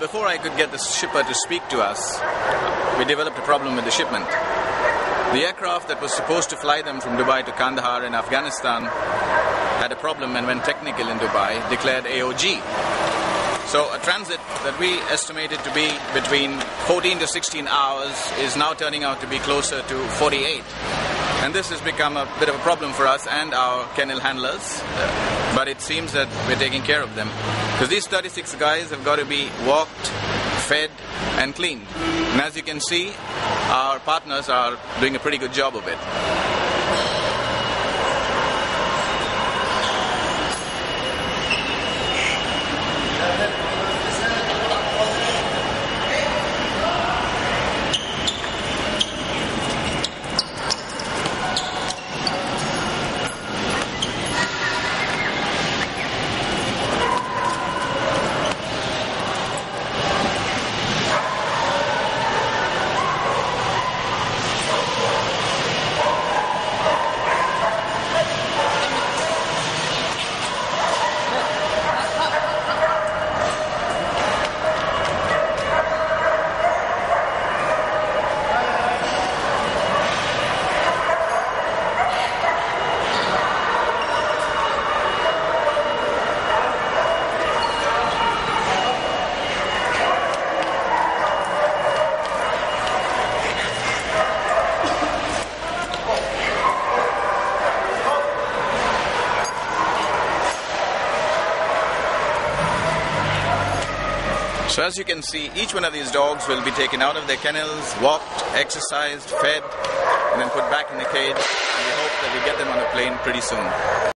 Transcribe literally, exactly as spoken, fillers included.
before I could get the shipper to speak to us, we developed a problem with the shipment. The aircraft that was supposed to fly them from Dubai to Kandahar in Afghanistan had a problem and went technical in Dubai, declared A O G. So a transit that we estimated to be between fourteen to sixteen hours is now turning out to be closer to forty-eight. And this has become a bit of a problem for us and our kennel handlers, but it seems that we're taking care of them. Because these thirty-six guys have got to be walked, fed and cleaned. And as you can see, our partners are doing a pretty good job of it. So as you can see, each one of these dogs will be taken out of their kennels, walked, exercised, fed, and then put back in the cage, and we hope that we get them on a plane pretty soon.